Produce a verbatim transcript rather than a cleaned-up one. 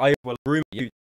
I will room you